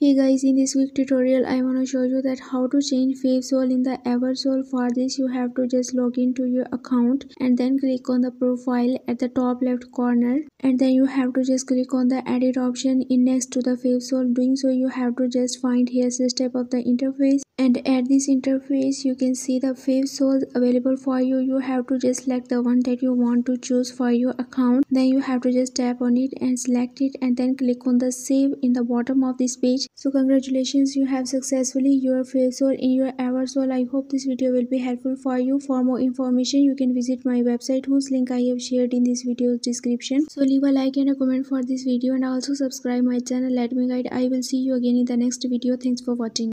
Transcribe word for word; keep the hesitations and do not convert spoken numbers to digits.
Hey guys, in this quick tutorial I want to show you that how to change Fave Soul in the Eversoul. For this you have to just log into your account and then click on the profile at the top left corner, and then you have to just click on the edit option in next to the Fave Soul. Doing so, you have to just find here this type of the interface, and at this interface you can see the Fave Soul available for you. You have to just select the one that you want to choose for your account, then you have to just tap on it and select it, and then click on the save in the bottom of this page. So congratulations, you have successfully your Fave Soul in your Eversoul. I hope this video will be helpful for you. For more information you can visit my website whose link I have shared in this video's description. So leave a like and a comment for this video, and also subscribe my channel. Let me guide. I will see you again in the next video. Thanks for watching.